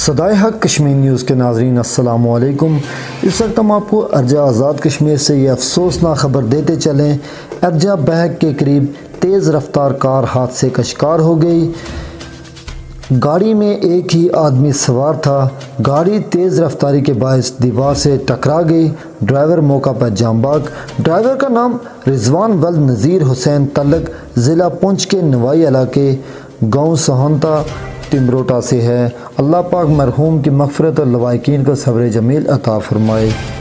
सदाए हक़ कश्मीर न्यूज़ के नाज़रीन अस्सलामुअलैकुम। इस वक्त हम आपको अर्जा आज़ाद कश्मीर से ये अफसोसनाक ख़बर देते चलें। अर्जा बहक के करीब तेज़ रफ्तार कार हादसे का शिकार हो गई। गाड़ी में एक ही आदमी सवार था। गाड़ी तेज़ रफ्तारी के बायस दीवार से टकरा गई। ड्राइवर मौका पर जामबाग। ड्राइवर का नाम रिजवान वल नज़ीर हुसैन, तलक ज़िला पूंछ के नवाई इलाके गाँव सहनता तिमरोटा से है। अल्लाह पाक मरहूम की मग़फ़िरत और लवाकिन को सब्र जमील अता फ़रमाए।